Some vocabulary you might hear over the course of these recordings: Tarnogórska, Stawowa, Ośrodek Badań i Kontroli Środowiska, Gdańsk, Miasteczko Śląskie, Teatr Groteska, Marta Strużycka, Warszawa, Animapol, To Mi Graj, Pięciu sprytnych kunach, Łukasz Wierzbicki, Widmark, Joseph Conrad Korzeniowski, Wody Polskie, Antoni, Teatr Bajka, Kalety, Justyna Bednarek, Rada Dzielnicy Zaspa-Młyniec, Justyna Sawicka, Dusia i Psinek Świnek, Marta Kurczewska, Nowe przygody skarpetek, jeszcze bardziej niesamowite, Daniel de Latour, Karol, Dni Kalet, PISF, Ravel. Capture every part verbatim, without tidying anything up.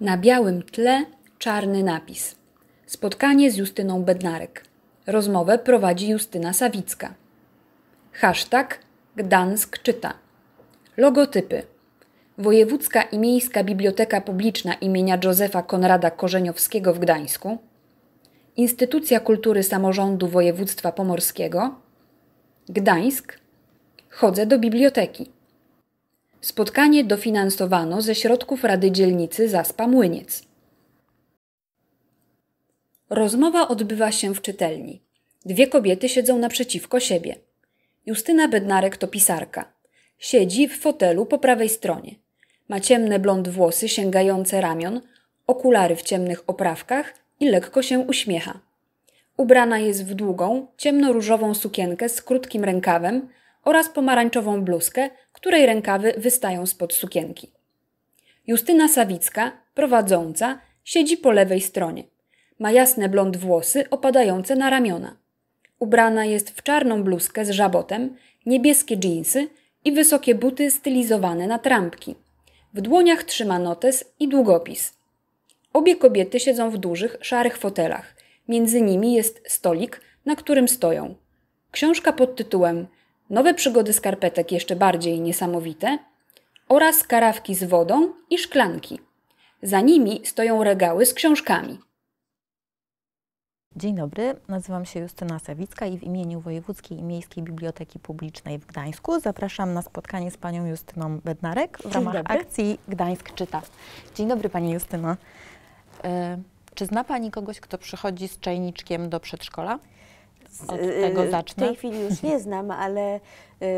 Na białym tle czarny napis. Spotkanie z Justyną Bednarek. Rozmowę prowadzi Justyna Sawicka. Hashtag Gdańsk czyta. Logotypy. Wojewódzka i Miejska Biblioteka Publiczna imienia Josepha Conrada Korzeniowskiego w Gdańsku, Instytucja Kultury Samorządu Województwa Pomorskiego, Gdańsk, Chodzę do biblioteki. Spotkanie dofinansowano ze środków Rady Dzielnicy Zaspa-Młyniec. Rozmowa odbywa się w czytelni. Dwie kobiety siedzą naprzeciwko siebie. Justyna Bednarek to pisarka. Siedzi w fotelu po prawej stronie. Ma ciemne blond włosy sięgające ramion, okulary w ciemnych oprawkach i lekko się uśmiecha. Ubrana jest w długą, ciemnoróżową sukienkę z krótkim rękawem oraz pomarańczową bluzkę, której rękawy wystają spod sukienki. Justyna Sawicka, prowadząca, siedzi po lewej stronie. Ma jasne blond włosy opadające na ramiona. Ubrana jest w czarną bluzkę z żabotem, niebieskie dżinsy i wysokie buty stylizowane na trampki. W dłoniach trzyma notes i długopis. Obie kobiety siedzą w dużych, szarych fotelach. Między nimi jest stolik, na którym stoją książka pod tytułem Nowe przygody skarpetek, jeszcze bardziej niesamowite oraz karafki z wodą i szklanki. Za nimi stoją regały z książkami. Dzień dobry, nazywam się Justyna Sawicka i w imieniu Wojewódzkiej i Miejskiej Biblioteki Publicznej w Gdańsku zapraszam na spotkanie z panią Justyną Bednarek w ramach akcji Gdańsk czyta. Dzień dobry pani Justyno. E, czy zna pani kogoś, kto przychodzi z czajniczkiem do przedszkola? Od tego zacznę. W tej chwili już nie znam, ale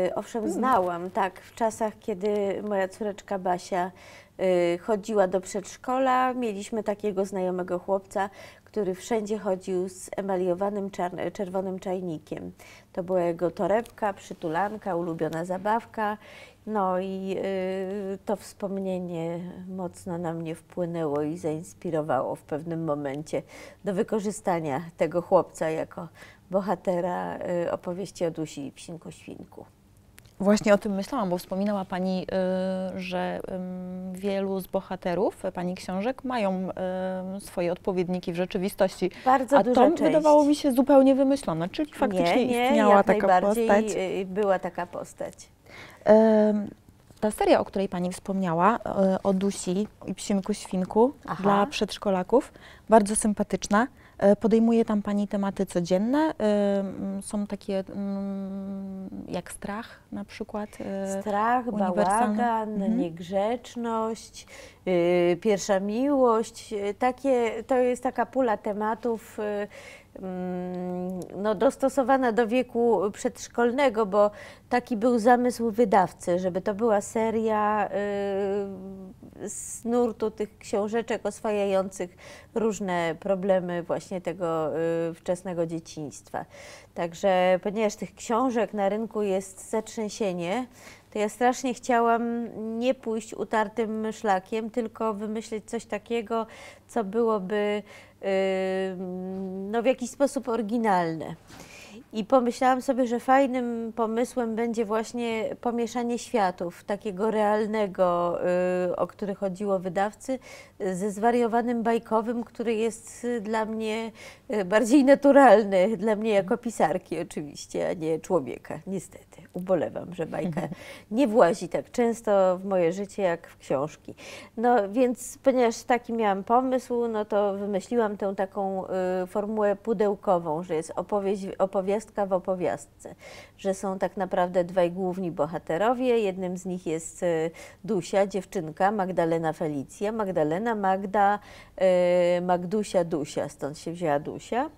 y, owszem znałam, tak, w czasach, kiedy moja córeczka Basia y, chodziła do przedszkola, mieliśmy takiego znajomego chłopca, który wszędzie chodził z emaliowanym czerwonym czajnikiem. To była jego torebka, przytulanka, ulubiona zabawka. No i y, to wspomnienie mocno na mnie wpłynęło i zainspirowało w pewnym momencie do wykorzystania tego chłopca jako bohatera y, opowieści o Dusi i Psinku Świnku. Właśnie o tym myślałam, bo wspominała pani, y, że y, wielu z bohaterów pani książek mają y, swoje odpowiedniki w rzeczywistości. Bardzo A to część. wydawało mi się zupełnie wymyślone, czyli faktycznie nie, nie, istniała jak taka najbardziej postać. Y, była taka postać. Y, ta seria, o której pani wspomniała, y, o Dusi i Psinku Świnku Aha. dla przedszkolaków, bardzo sympatyczna. Podejmuje tam pani tematy codzienne, są takie jak strach na przykład. Strach, bałagan, mhm. niegrzeczność, pierwsza miłość. Takie, to jest taka pula tematów no, dostosowana do wieku przedszkolnego, bo taki był zamysł wydawcy, żeby to była seria z nurtu tych książeczek oswajających różne problemy właśnie tego wczesnego dzieciństwa. Także ponieważ tych książek na rynku jest zatrzęsienie, to ja strasznie chciałam nie pójść utartym szlakiem, tylko wymyślić coś takiego, co byłoby yy, no, w jakiś sposób oryginalne. I pomyślałam sobie, że fajnym pomysłem będzie właśnie pomieszanie światów, takiego realnego, yy, o który chodziło wydawcy, ze zwariowanym bajkowym, który jest dla mnie bardziej naturalny, dla mnie jako pisarki oczywiście, a nie człowieka, niestety. Ubolewam, że bajka nie włazi tak często w moje życie jak w książki. No więc, ponieważ taki miałam pomysł, no to wymyśliłam tę taką y, formułę pudełkową, że jest opowieść, opowiastka w opowiastce, że są tak naprawdę dwaj główni bohaterowie. Jednym z nich jest y, Dusia, dziewczynka, Magdalena Felicja, Magdalena, Magda, y, Magdusia, Dusia, stąd się wzięła Dusia.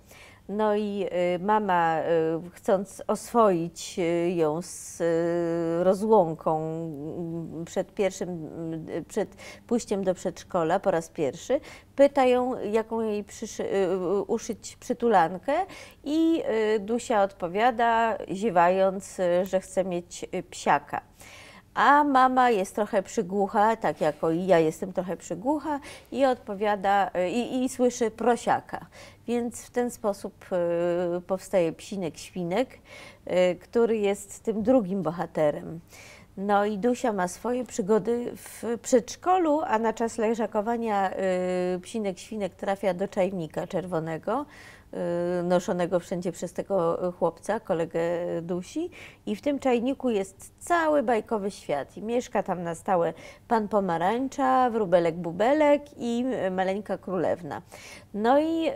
No i mama, chcąc oswoić ją z rozłąką przed, pierwszym, przed pójściem do przedszkola po raz pierwszy, pyta ją, jaką jej przyszy, uszyć przytulankę i Dusia odpowiada, ziewając, że chce mieć psiaka. A mama jest trochę przygłucha, tak jak i ja jestem trochę przygłucha i odpowiada i, i słyszy prosiaka. Więc w ten sposób y, powstaje Psinek Świnek, y, który jest tym drugim bohaterem. No i Dusia ma swoje przygody w przedszkolu, a na czas leżakowania y, Psinek Świnek trafia do czajnika czerwonego, y, noszonego wszędzie przez tego chłopca, kolegę Dusi. I w tym czajniku jest cały bajkowy świat. I mieszka tam na stałe pan Pomarańcza, Wróbelek Bubelek i Maleńka Królewna. No i y,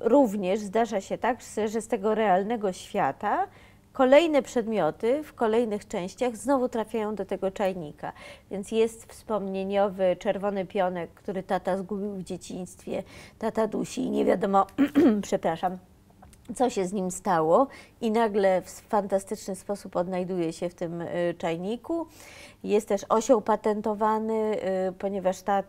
również zdarza się tak, że z tego realnego świata kolejne przedmioty w kolejnych częściach znowu trafiają do tego czajnika, więc jest wspomnieniowy czerwony pionek, który tata zgubił w dzieciństwie, tata Dusi, nie wiadomo, przepraszam, co się z nim stało i nagle w fantastyczny sposób odnajduje się w tym czajniku. Jest też osioł patentowany, ponieważ ta,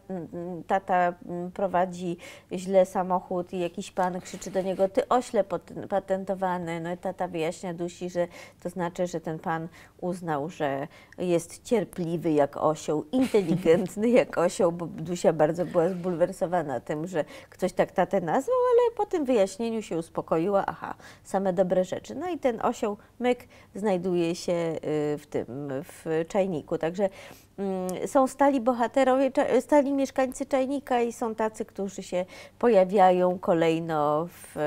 tata prowadzi źle samochód i jakiś pan krzyczy do niego: ty ośle patentowany. No i tata wyjaśnia Dusi, że to znaczy, że ten pan uznał, że jest cierpliwy jak osioł, inteligentny jak osioł, bo Dusia bardzo była zbulwersowana tym, że ktoś tak tatę nazwał, ale po tym wyjaśnieniu się uspokoiła, aha, same dobre rzeczy. No i ten osioł myk znajduje się w tym, w czajniku. Także mm, są stali bohaterowie, stali mieszkańcy czajnika i są tacy, którzy się pojawiają kolejno w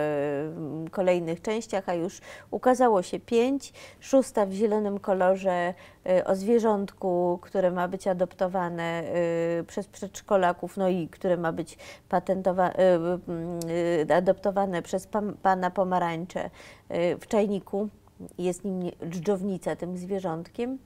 y, kolejnych częściach, a już ukazało się pięć. Szósta w zielonym kolorze y, o zwierzątku, które ma być adoptowane y, przez przedszkolaków, no i które ma być patentowa- y, y, adoptowane przez pan, pana Pomarańcze y, w czajniku. Jest nim dżdżownica, tym zwierzątkiem.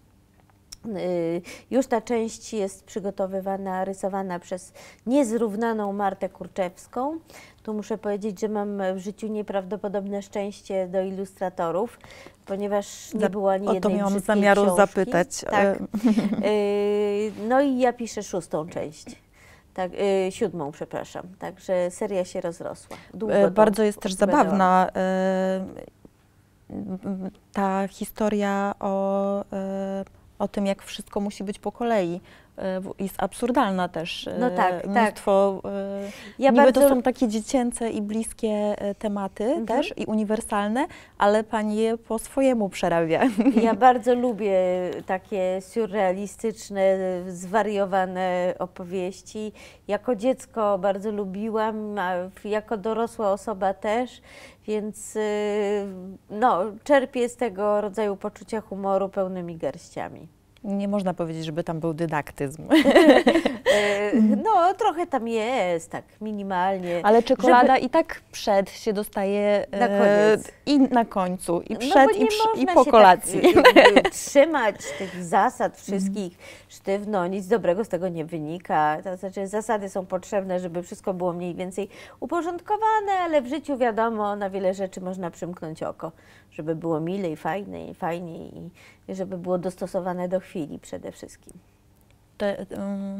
Już ta część jest przygotowywana, rysowana przez niezrównaną Martę Kurczewską. Tu muszę powiedzieć, że mam w życiu nieprawdopodobne szczęście do ilustratorów, ponieważ nie było ani jednej brzydkiej książki. O to miałam zamiaru zapytać. Tak. No i ja piszę szóstą część. Tak, y, siódmą, przepraszam. Także seria się rozrosła. Długo Bardzo jest też zabawna. Ta historia o... o tym, jak wszystko musi być po kolei. Jest absurdalna też. No tak, mnóstwo, tak. Ja niby bardzo... to są takie dziecięce i bliskie tematy mhm. też i uniwersalne, ale pani je po swojemu przerabia. Ja bardzo lubię takie surrealistyczne, zwariowane opowieści. Jako dziecko bardzo lubiłam, a jako dorosła osoba też, więc no, czerpię z tego rodzaju poczucia humoru pełnymi garściami. Nie można powiedzieć, żeby tam był dydaktyzm. No, trochę tam jest, tak minimalnie. Ale czekolada żeby... i tak przed się dostaje na koniec. I na końcu, i przed, no i, przy, i po kolacji. Tak, trzymać tych zasad wszystkich sztywno, nic dobrego z tego nie wynika. To znaczy, zasady są potrzebne, żeby wszystko było mniej więcej uporządkowane, ale w życiu wiadomo, na wiele rzeczy można przymknąć oko, żeby było milej, fajniej, fajniej i żeby było dostosowane do chwili przede wszystkim. To,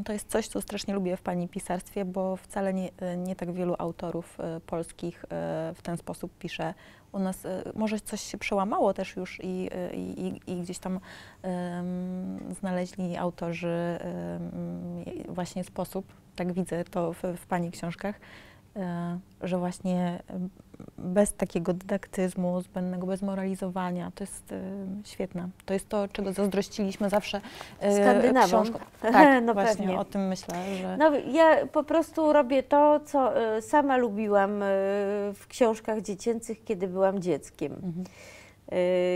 to jest coś, co strasznie lubię w pani pisarstwie, bo wcale nie, nie tak wielu autorów polskich w ten sposób pisze. U nas może coś się przełamało też już i, i, i gdzieś tam um, znaleźli autorzy um, właśnie sposób, tak widzę to w, w pani książkach, że właśnie bez takiego dydaktyzmu, zbędnego, bez moralizowania, to jest y, świetne. To jest to, czego zazdrościliśmy zawsze y, Skandynawom. Tak, no właśnie pewnie. O tym myślę. Że... No, ja po prostu robię to, co y, sama lubiłam y, w książkach dziecięcych, kiedy byłam dzieckiem. Mhm.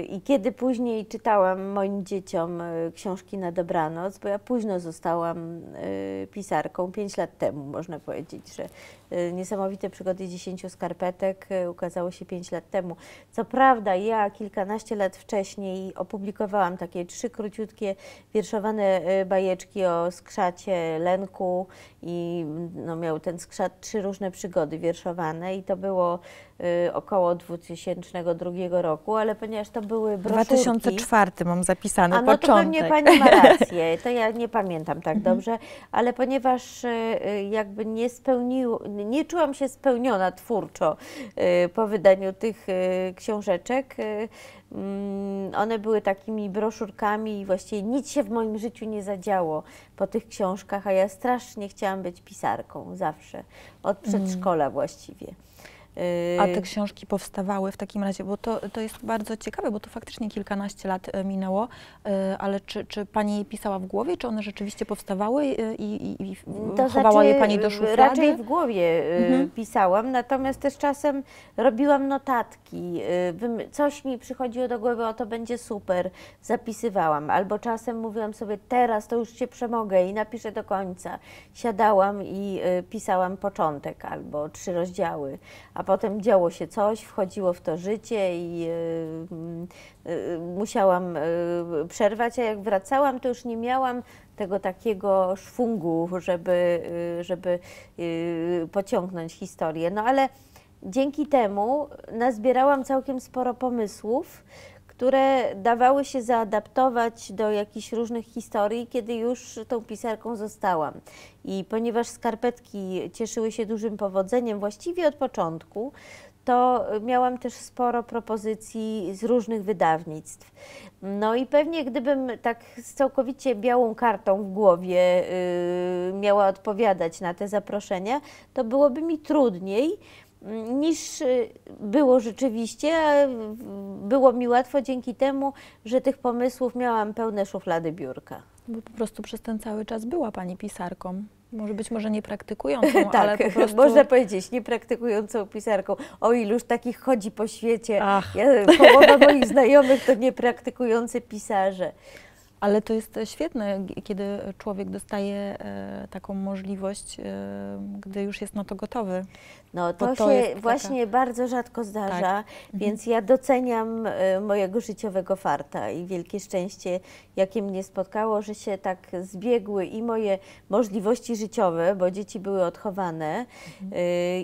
I kiedy później czytałam moim dzieciom książki na dobranoc, bo ja późno zostałam pisarką, pięć lat temu można powiedzieć, że Niesamowite przygody dziesięciu skarpetek ukazało się pięć lat temu. Co prawda ja kilkanaście lat wcześniej opublikowałam takie trzy króciutkie wierszowane bajeczki o skrzacie Lenku i no, miał ten skrzat trzy różne przygody wierszowane i to było około dwa tysiące drugiego roku, ale ponieważ to były broszurki... dwa tysiące czwarty mam zapisane, początek. A no to pewnie pani ma rację, to ja nie pamiętam tak dobrze, ale ponieważ jakby nie spełniło, nie czułam się spełniona twórczo po wydaniu tych książeczek, one były takimi broszurkami i właściwie nic się w moim życiu nie zadziało po tych książkach, a ja strasznie chciałam być pisarką zawsze, od przedszkola właściwie. A te książki powstawały w takim razie, bo to, to jest bardzo ciekawe, bo to faktycznie kilkanaście lat minęło, ale czy, czy Pani je pisała w głowie, czy one rzeczywiście powstawały i, i, i to chowała znaczy, je Pani do szuflady? Raczej w głowie mhm. pisałam, natomiast też czasem robiłam notatki, coś mi przychodziło do głowy, o to będzie super, zapisywałam, albo czasem mówiłam sobie, teraz to już się przemogę i napiszę do końca. Siadałam i pisałam początek albo trzy rozdziały. A potem działo się coś, wchodziło w to życie i yy, yy, musiałam yy, przerwać, a jak wracałam, to już nie miałam tego takiego szwungu, żeby, yy, żeby yy, pociągnąć historię. No ale dzięki temu nazbierałam całkiem sporo pomysłów, które dawały się zaadaptować do jakichś różnych historii, kiedy już tą pisarką zostałam. I ponieważ skarpetki cieszyły się dużym powodzeniem właściwie od początku, to miałam też sporo propozycji z różnych wydawnictw. No i pewnie gdybym tak z całkowicie białą kartą w głowie yy, miała odpowiadać na te zaproszenia, to byłoby mi trudniej, niż było rzeczywiście, a było mi łatwo dzięki temu, że tych pomysłów miałam pełne szuflady biurka. Bo po prostu przez ten cały czas była Pani pisarką. Może być może niepraktykującą, tak, ale po prostu... można powiedzieć, niepraktykującą pisarką. O iluż takich chodzi po świecie. Ach. Ja, połowa moich znajomych to niepraktykujący pisarze. Ale to jest świetne, kiedy człowiek dostaje e, taką możliwość, e, gdy już jest na to gotowy. No to, to się taka... właśnie bardzo rzadko zdarza, tak. Więc mhm. ja doceniam e, mojego życiowego farta i wielkie szczęście, jakie mnie spotkało, że się tak zbiegły i moje możliwości życiowe, bo dzieci były odchowane mhm. e,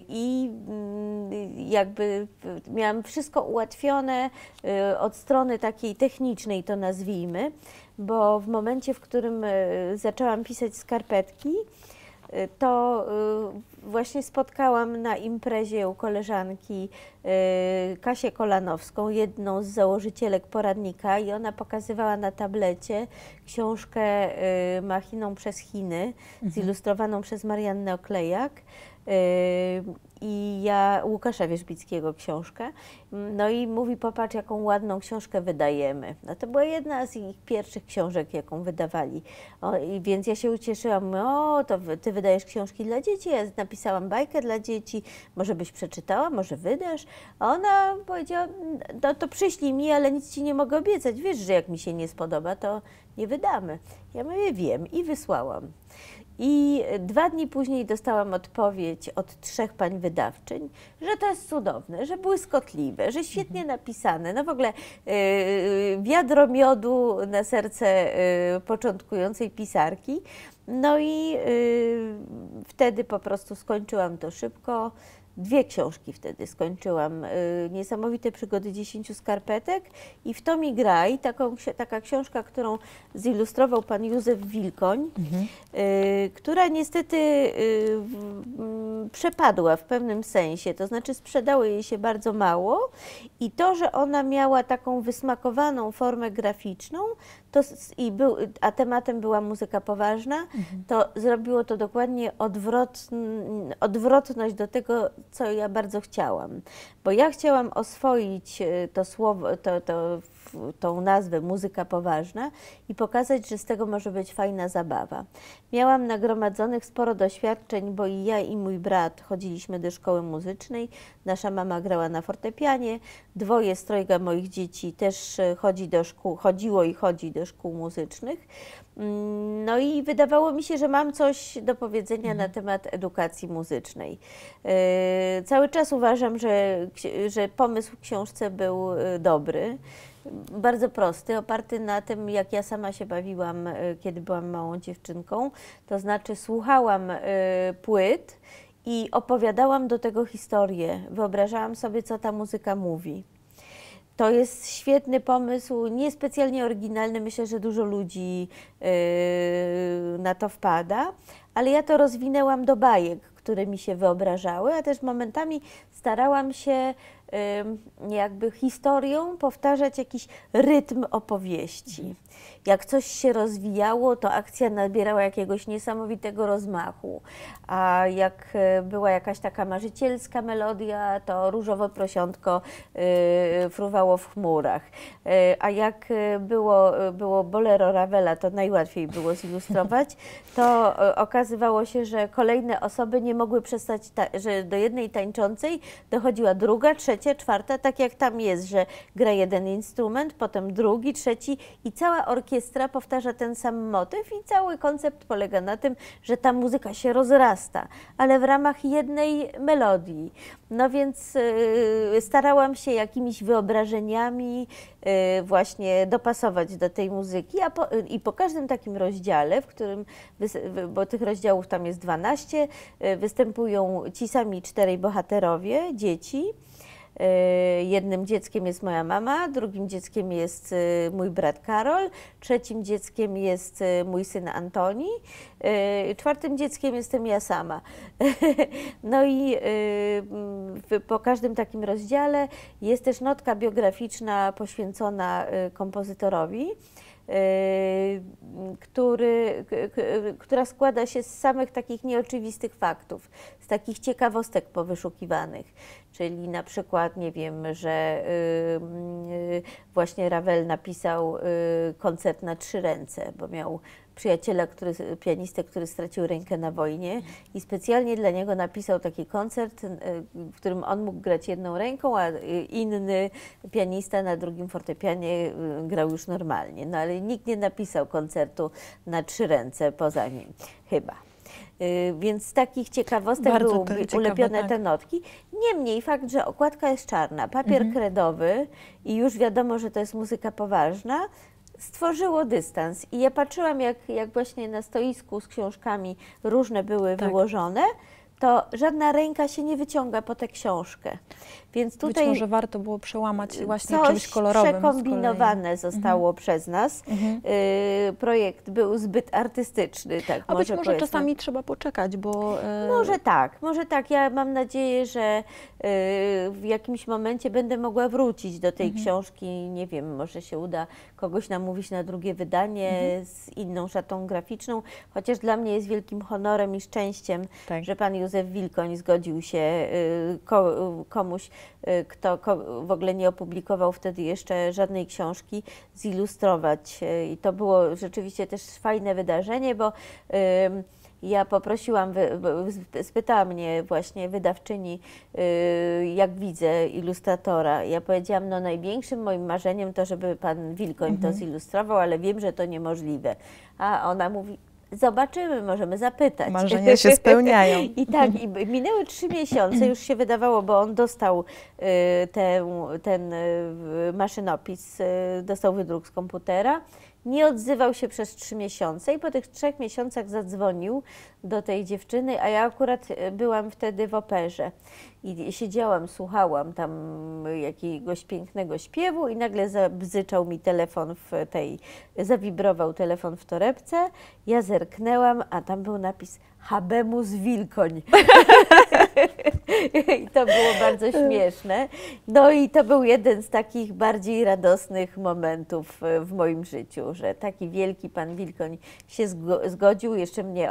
i m, jakby miałam wszystko ułatwione e, od strony takiej technicznej, to nazwijmy. Bo w momencie, w którym zaczęłam pisać skarpetki, to właśnie spotkałam na imprezie u koleżanki Kasię Kolanowską, jedną z założycielek poradnika, i ona pokazywała na tablecie książkę Machiną przez Chiny, zilustrowaną przez Mariannę Oklejak. I ja Łukasza Wierzbickiego książkę, no i mówi, popatrz, jaką ładną książkę wydajemy. No to była jedna z ich pierwszych książek, jaką wydawali. O, i więc ja się ucieszyłam, o, to ty wydajesz książki dla dzieci, ja napisałam bajkę dla dzieci, może byś przeczytała, może wydasz. A ona powiedziała, no to przyślij mi, ale nic ci nie mogę obiecać, wiesz, że jak mi się nie spodoba, to nie wydamy. Ja mówię, wiem, i wysłałam. I dwa dni później dostałam odpowiedź od trzech pań wydawczyń, że to jest cudowne, że błyskotliwe, że świetnie napisane. No w ogóle yy, wiadro miodu na serce yy, początkującej pisarki. No i yy, wtedy po prostu skończyłam to szybko. Dwie książki wtedy skończyłam. Yy, Niesamowite przygody dziesięciu skarpetek i W To Mi Graj, taką, taka książka, którą zilustrował pan Józef Wilkoń, mhm. yy, która niestety yy, przepadła w pewnym sensie, to znaczy sprzedało jej się bardzo mało i to, że ona miała taką wysmakowaną formę graficzną, to, i był, a tematem była muzyka poważna, mhm. to zrobiło to dokładnie odwrotn, odwrotność do tego, co ja bardzo chciałam. Bo ja chciałam oswoić to słowo, to, to, tą nazwę muzyka poważna i pokazać, że z tego może być fajna zabawa. Miałam nagromadzonych sporo doświadczeń, bo i ja, i mój brat chodziliśmy do szkoły muzycznej, nasza mama grała na fortepianie, dwoje z trojga moich dzieci też chodzi do szkół, chodziło i chodzi do szkół muzycznych. No i wydawało mi się, że mam coś do powiedzenia na temat edukacji muzycznej. Yy, cały czas uważam, że, że pomysł w książce był dobry, bardzo prosty, oparty na tym, jak ja sama się bawiłam, kiedy byłam małą dziewczynką. To znaczy słuchałam yy, płyt i opowiadałam do tego historię. Wyobrażałam sobie, co ta muzyka mówi. To jest świetny pomysł, niespecjalnie oryginalny, myślę, że dużo ludzi yy, na to wpada, ale ja to rozwinęłam do bajek, które mi się wyobrażały, a też momentami starałam się jakby historią powtarzać jakiś rytm opowieści. Jak coś się rozwijało, to akcja nabierała jakiegoś niesamowitego rozmachu, a jak była jakaś taka marzycielska melodia, to różowe prosiątko fruwało w chmurach, a jak było, było bolero Ravela, to najłatwiej było zilustrować, to okazywało się, że kolejne osoby nie mogły przestać, że do jednej tańczącej dochodziła druga, trzecia, czwarta, tak jak tam jest, że gra jeden instrument, potem drugi, trzeci i cała orkiestra powtarza ten sam motyw i cały koncept polega na tym, że ta muzyka się rozrasta, ale w ramach jednej melodii. No więc yy, starałam się jakimiś wyobrażeniami yy, właśnie dopasować do tej muzyki a po, yy, i po każdym takim rozdziale, w którym, bo tych rozdziałów tam jest dwanaście, yy, występują ci sami czterej bohaterowie, dzieci. Jednym dzieckiem jest moja mama, drugim dzieckiem jest mój brat Karol, trzecim dzieckiem jest mój syn Antoni, czwartym dzieckiem jestem ja sama. No i po każdym takim rozdziale jest też notka biograficzna poświęcona kompozytorowi, Który, która składa się z samych takich nieoczywistych faktów, z takich ciekawostek powyszukiwanych, czyli na przykład, nie wiem, że właśnie Ravel napisał koncert na trzy ręce, bo miał przyjaciela, który, pianistę, który stracił rękę na wojnie i specjalnie dla niego napisał taki koncert, w którym on mógł grać jedną ręką, a inny pianista na drugim fortepianie grał już normalnie. No ale nikt nie napisał koncertu na trzy ręce poza nim, chyba. Więc z takich ciekawostek były ulepione te notki. Niemniej fakt, że okładka jest czarna, papier mhm. kredowy i już wiadomo, że to jest muzyka poważna, stworzyło dystans i ja patrzyłam, jak, jak właśnie na stoisku z książkami różne były tak. wyłożone, to żadna ręka się nie wyciąga po tę książkę. Więc tutaj być może warto było przełamać właśnie czymś kolorowym. Coś przekombinowane zostało mhm. przez nas. Mhm. Yy, projekt był zbyt artystyczny. Tak A może być może powiedzmy. czasami trzeba poczekać, bo... Yy... Może tak, może tak. Ja mam nadzieję, że yy, w jakimś momencie będę mogła wrócić do tej mhm. książki. Nie wiem, może się uda kogoś namówić na drugie wydanie mhm. z inną szatą graficzną. Chociaż dla mnie jest wielkim honorem i szczęściem, tak. że pan Józef Wilkoń zgodził się yy, ko, yy, komuś, kto w ogóle nie opublikował wtedy jeszcze żadnej książki, zilustrować. I to było rzeczywiście też fajne wydarzenie, bo ja poprosiłam, spytała mnie właśnie wydawczyni, jak widzę ilustratora. Ja powiedziałam, no największym moim marzeniem to, żeby pan Wilkoń mhm. to zilustrował, ale wiem, że to niemożliwe. A ona mówi, zobaczymy, możemy zapytać. Marzenia się spełniają. I tak, i minęły trzy miesiące, już się wydawało, bo on dostał y, ten, ten y, maszynopis, y, dostał wydruk z komputera. Nie odzywał się przez trzy miesiące i po tych trzech miesiącach zadzwonił do tej dziewczyny, a ja akurat byłam wtedy w operze i siedziałam, słuchałam tam jakiegoś pięknego śpiewu i nagle zabzyczał mi telefon w tej, zawibrował telefon w torebce, ja zerknęłam, a tam był napis Habemus Wilkoń. I to było bardzo śmieszne. No i to był jeden z takich bardziej radosnych momentów w moim życiu, że taki wielki pan Wilkoń się zgodził, jeszcze mnie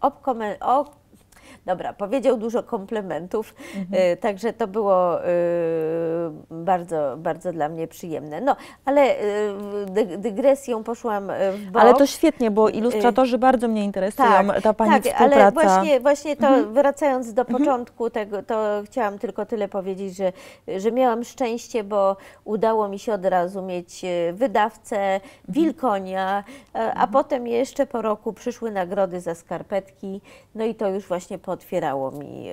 obkomentował. Dobra, powiedział dużo komplementów, mhm. także to było y, bardzo, bardzo dla mnie przyjemne. No, ale y, dygresją poszłam w bok. Ale to świetnie, bo ilustratorzy bardzo mnie interesują, tak, ta pani tak, współpraca. Ale właśnie, właśnie to mhm. wracając do początku mhm. tego, to chciałam tylko tyle powiedzieć, że, że miałam szczęście, bo udało mi się od razu mieć wydawcę, Wilkonia, mhm. a, a potem jeszcze po roku przyszły nagrody za skarpetki, no i to już właśnie po otwierało mi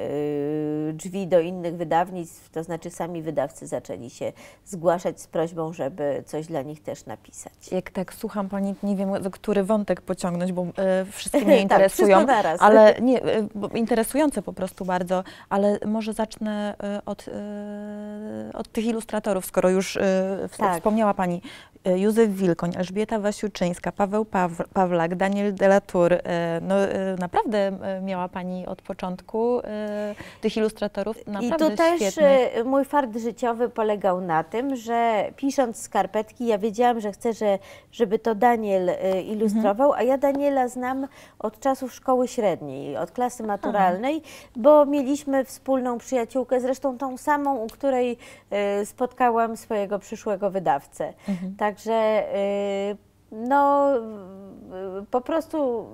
y, drzwi do innych wydawnictw, to znaczy sami wydawcy zaczęli się zgłaszać z prośbą, żeby coś dla nich też napisać. Jak tak słucham pani, nie wiem, który wątek pociągnąć, bo y, wszystkie mnie interesują, tak, ale nie, y, bo interesujące po prostu bardzo, ale może zacznę y, od, y, od tych ilustratorów, skoro już y, w, tak. wspomniała pani. Józef Wilkoń, Elżbieta Wasiuczyńska, Paweł Pawlak, Daniel de Latour. No, naprawdę miała Pani od początku tych ilustratorów naprawdę świetnych. I to świetnych. Też mój fart życiowy polegał na tym, że pisząc skarpetki, ja wiedziałam, że chcę, że, żeby to Daniel ilustrował, mhm. a ja Daniela znam od czasów szkoły średniej, od klasy maturalnej, Aha. bo mieliśmy wspólną przyjaciółkę, zresztą tą samą, u której spotkałam swojego przyszłego wydawcę. Mhm. Także no, po prostu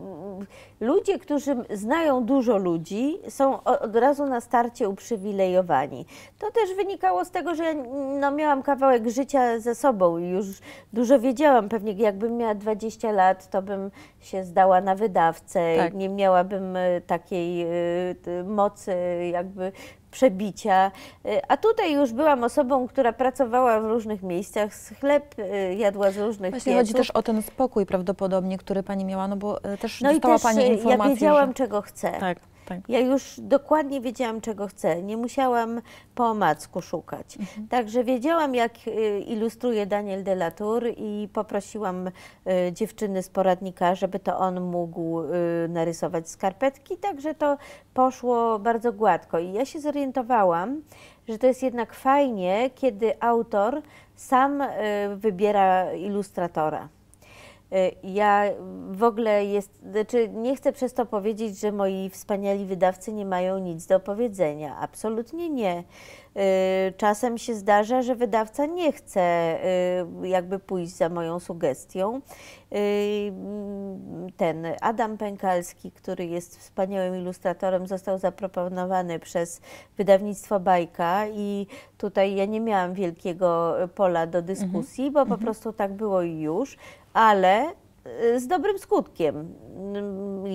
ludzie, którzy znają dużo ludzi, są od razu na starcie uprzywilejowani. To też wynikało z tego, że no, miałam kawałek życia ze sobą i już dużo wiedziałam. Pewnie jakbym miała dwadzieścia lat, to bym się zdała na wydawcę, tak. nie miałabym takiej mocy jakby przebicia, a tutaj już byłam osobą, która pracowała w różnych miejscach, chleb jadła z różnych miejsc. Chodzi też o ten spokój prawdopodobnie, który Pani miała, no bo też no dostała i też Pani informację. Ja wiedziałam, że... czego chcę. Tak, tak. Ja już dokładnie wiedziałam, czego chcę. Nie musiałam po omacku szukać. Mhm. Także wiedziałam, jak ilustruje Daniel de Latour i poprosiłam dziewczyny z poradnika, żeby to on mógł narysować skarpetki, także to poszło bardzo gładko i ja się zorientowałam, że to jest jednak fajnie, kiedy autor sam wybiera ilustratora. Ja w ogóle jest, znaczy nie chcę przez to powiedzieć, że moi wspaniali wydawcy nie mają nic do powiedzenia. Absolutnie nie. Czasem się zdarza, że wydawca nie chce jakby pójść za moją sugestią. Ten Adam Pękalski, który jest wspaniałym ilustratorem, został zaproponowany przez wydawnictwo Bajka i tutaj ja nie miałam wielkiego pola do dyskusji, mhm. bo po mhm. prostu tak było i już, ale z dobrym skutkiem.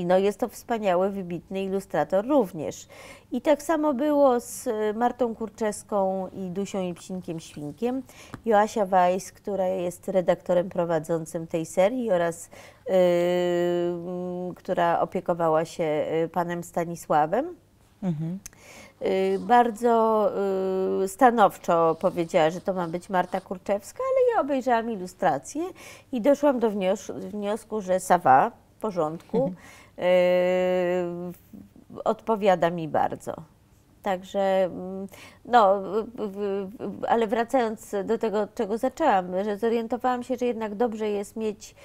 No, jest to wspaniały, wybitny ilustrator również. I tak samo było z Martą Kurczewską i Dusią i Psinkiem Świnkiem. Joasia Weiss, która jest redaktorem prowadzącym tej serii oraz yy, która opiekowała się panem Stanisławem. Mhm. Yy, bardzo yy, stanowczo powiedziała, że to ma być Marta Kurczewska, ale ja obejrzałam ilustrację i doszłam do wnios wniosku, że ça va, w porządku, yy, odpowiada mi bardzo. Także, no, ale wracając do tego, czego zaczęłam, że zorientowałam się, że jednak dobrze jest mieć yy,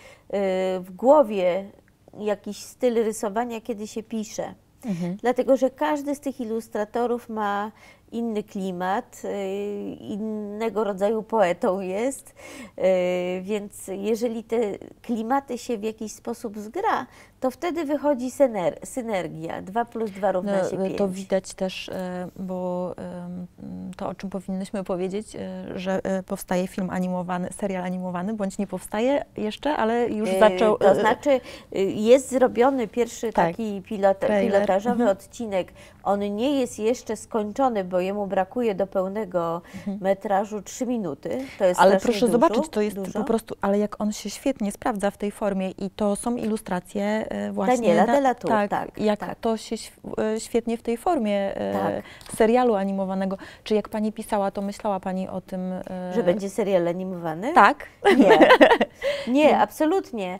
w głowie jakiś styl rysowania, kiedy się pisze. Mhm. Dlatego, że każdy z tych ilustratorów ma inny klimat, innego rodzaju poetą jest, więc jeżeli te klimaty się w jakiś sposób zgra, to wtedy wychodzi synergia, dwa plus dwa równa się pięć. To widać też, bo to, o czym powinnyśmy powiedzieć, że powstaje film animowany, serial animowany, bądź nie powstaje jeszcze, ale już zaczął... To znaczy jest zrobiony pierwszy tak, taki pilota, pilotażowy mhm. odcinek. On nie jest jeszcze skończony, bo jemu brakuje do pełnego metrażu trzy minuty. To jest ale proszę dużo, zobaczyć, to jest dużo. Po prostu, ale jak on się świetnie sprawdza w tej formie i to są ilustracje właśnie Daniela de Latour, tak, tak, jak tak. to się świetnie w tej formie tak. serialu animowanego. Czy jak Pani pisała, to myślała Pani o tym... Że będzie serial animowany? Tak. Nie, nie absolutnie.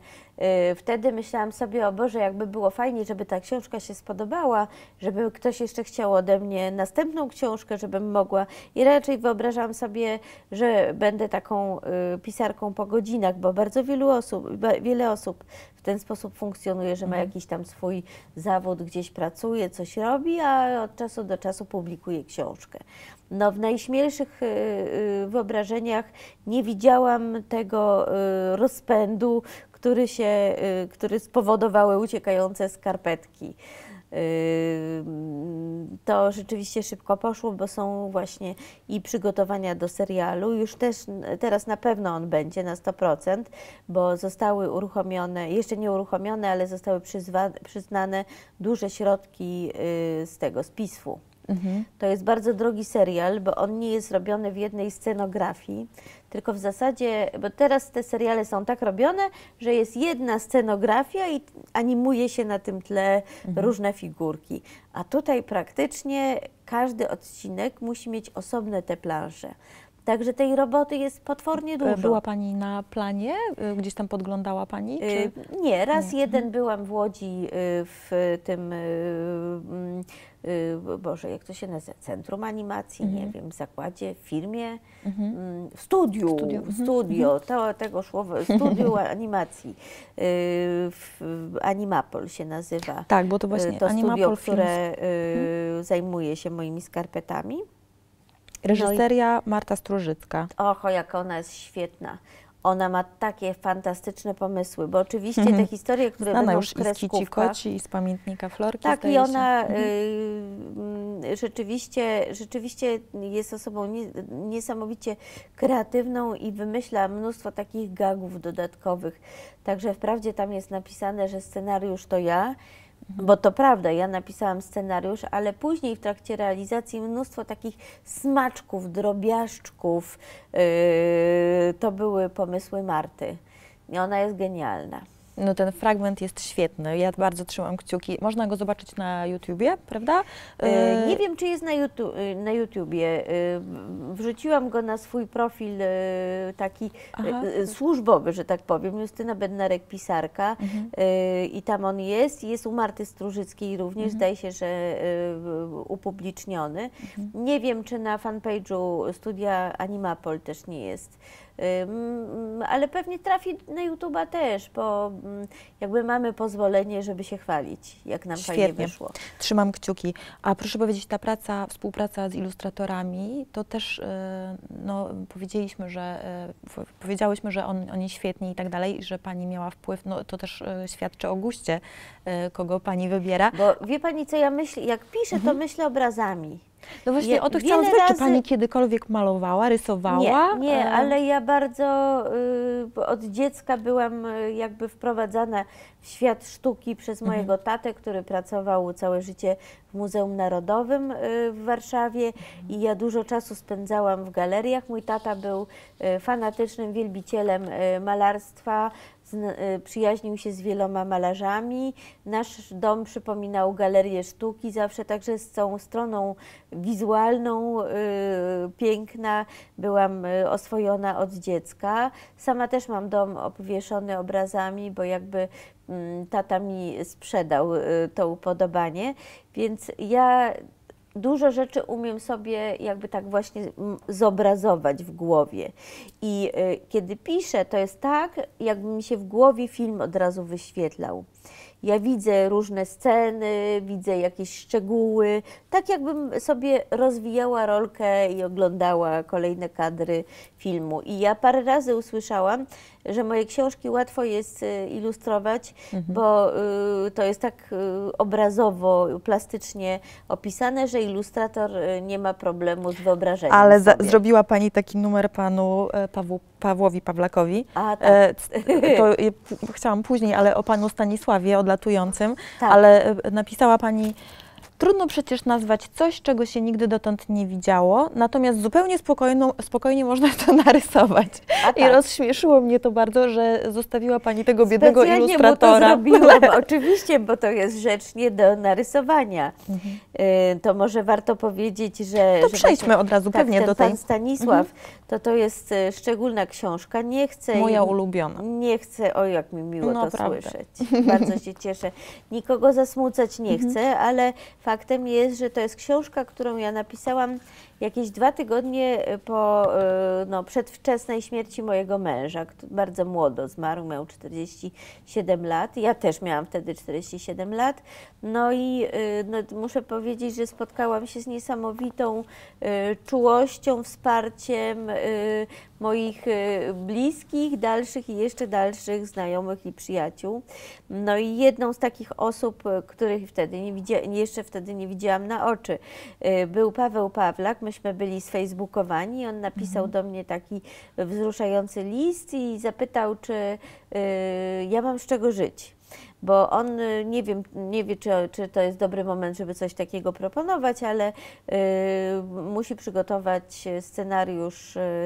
Wtedy myślałam sobie, o Boże, jakby było fajnie, żeby ta książka się spodobała, żeby ktoś jeszcze chciał ode mnie następną książkę, żebym mogła. I raczej wyobrażam sobie, że będę taką y, pisarką po godzinach, bo bardzo wielu osób, wiele osób w ten sposób funkcjonuje, że ma jakiś tam swój zawód, gdzieś pracuje, coś robi, a od czasu do czasu publikuje książkę. No, w najśmielszych wyobrażeniach nie widziałam tego rozpędu, który, się, który spowodowały uciekające skarpetki. To rzeczywiście szybko poszło, bo są właśnie i przygotowania do serialu. Już też teraz na pewno on będzie na sto procent, bo zostały uruchomione, jeszcze nie uruchomione, ale zostały przyznane duże środki z tego, z P I S F u. Mhm. To jest bardzo drogi serial, bo on nie jest robiony w jednej scenografii, tylko w zasadzie, bo teraz te seriale są tak robione, że jest jedna scenografia i animuje się na tym tle mhm. różne figurki. A tutaj praktycznie każdy odcinek musi mieć osobne te plansze. Także tej roboty jest potwornie dużo. Była Pani na planie? Gdzieś tam podglądała Pani? Czy... Nie, raz nie. jeden byłam w Łodzi w tym, Boże, jak to się nazywa, Centrum Animacji, mhm. nie wiem, w zakładzie, w firmie, mhm. w studiu, studio, studio mhm. to, tego szło, w studiu animacji, w Animapol się nazywa. Tak, bo to właśnie to Animapol studio, które films. zajmuje się moimi skarpetami. Reżyseria no i... Marta Strużycka. Och, jak ona jest świetna. Ona ma takie fantastyczne pomysły, bo oczywiście mm-hmm. te historie, które Znana będą w kreskówkach... już z Kici Koci i z Pamiętnika Florki. Tak, i ona mm-hmm. y, rzeczywiście, rzeczywiście jest osobą nie, niesamowicie kreatywną i wymyśla mnóstwo takich gagów dodatkowych. Także wprawdzie tam jest napisane, że scenariusz to ja, bo to prawda, ja napisałam scenariusz, ale później w trakcie realizacji mnóstwo takich smaczków, drobiażdżków, yy, to były pomysły Marty. I ona jest genialna. No ten fragment jest świetny, ja bardzo trzymam kciuki. Można go zobaczyć na YouTubie, prawda? Yy, nie wiem, czy jest na, YouTube, na YouTubie. Yy, wrzuciłam go na swój profil yy, taki yy, służbowy, że tak powiem. Justyna Bednarek, pisarka. Mhm. Yy, I tam on jest. Jest u Marty Strużyckiej również, mhm. zdaje się, że yy, upubliczniony. Mhm. Nie wiem, czy na fanpage'u studia Animapol też nie jest. Ale pewnie trafi na YouTube'a też, bo jakby mamy pozwolenie, żeby się chwalić, jak nam Świetnie. fajnie wyszło. Trzymam kciuki. A proszę powiedzieć, ta praca, współpraca z ilustratorami, to też no, powiedzieliśmy, że powiedziałyśmy, że on, oni świetni i tak dalej, że Pani miała wpływ, no to też świadczy o guście, kogo Pani wybiera. Bo wie Pani, co ja myślę, jak piszę, mhm. to myślę obrazami. No właśnie ja, o to chciałam zapytać, razy... czy Pani kiedykolwiek malowała, rysowała? Nie, nie, ale ja bardzo y, od dziecka byłam y, jakby wprowadzana w świat sztuki przez mojego mhm. tatę, który pracował całe życie w Muzeum Narodowym y, w Warszawie mhm. i ja dużo czasu spędzałam w galeriach. Mój tata był y, fanatycznym wielbicielem y, malarstwa. Przyjaźnił się z wieloma malarzami. Nasz dom przypominał galerię sztuki zawsze, także z tą stroną wizualną, y, piękna, byłam oswojona od dziecka. Sama też mam dom obwieszony obrazami, bo jakby mm, tata mi sprzedał y, to upodobanie, więc ja dużo rzeczy umiem sobie jakby tak właśnie zobrazować w głowie. I y, kiedy piszę, to jest tak, jakby mi się w głowie film od razu wyświetlał. Ja widzę różne sceny, widzę jakieś szczegóły, tak jakbym sobie rozwijała rolkę i oglądała kolejne kadry filmu. I ja parę razy usłyszałam, że moje książki łatwo jest ilustrować, mhm. bo y, to jest tak y, obrazowo, plastycznie opisane, że ilustrator y, nie ma problemu z wyobrażeniem. Ale za, zrobiła Pani taki numer Panu Pawłu, Pawłowi Pawlakowi. A, tak. e, to, e, chciałam później, ale o Panu Stanisławie odlatującym, tak. ale napisała Pani: trudno przecież nazwać coś, czego się nigdy dotąd nie widziało, natomiast zupełnie spokojno, spokojnie można to narysować. Tak. I rozśmieszyło mnie to bardzo, że zostawiła Pani tego biednego Specjalnie ilustratora. Mu to zrobiłam, oczywiście, bo to jest rzecz nie do narysowania. Mhm. Y, to może warto powiedzieć, że... To że przejdźmy właśnie, od razu tak, pewnie ten do tej... Pan Stanisław, mhm. to to jest y, szczególna książka. Nie chcę... Moja ulubiona. Nie chcę, o jak mi miło no, to prawda. słyszeć. Bardzo się cieszę. Nikogo zasmucać nie mhm. chcę, ale... Faktem jest, że to jest książka, którą ja napisałam jakieś dwa tygodnie po no, przedwczesnej śmierci mojego męża. Bardzo młodo zmarł, miał czterdzieści siedem lat. Ja też miałam wtedy czterdzieści siedem lat. No i no, muszę powiedzieć, że spotkałam się z niesamowitą czułością, wsparciem moich bliskich, dalszych i jeszcze dalszych znajomych i przyjaciół. No i jedną z takich osób, których wtedy nie widziałam, jeszcze wtedy nie widziałam na oczy, był Paweł Pawlak. Myśmy byli sfejsbukowani i on napisał mhm. do mnie taki wzruszający list i zapytał, czy y, ja mam z czego żyć. Bo on nie, wiem, nie wie, czy, czy to jest dobry moment, żeby coś takiego proponować, ale y, musi przygotować scenariusz y,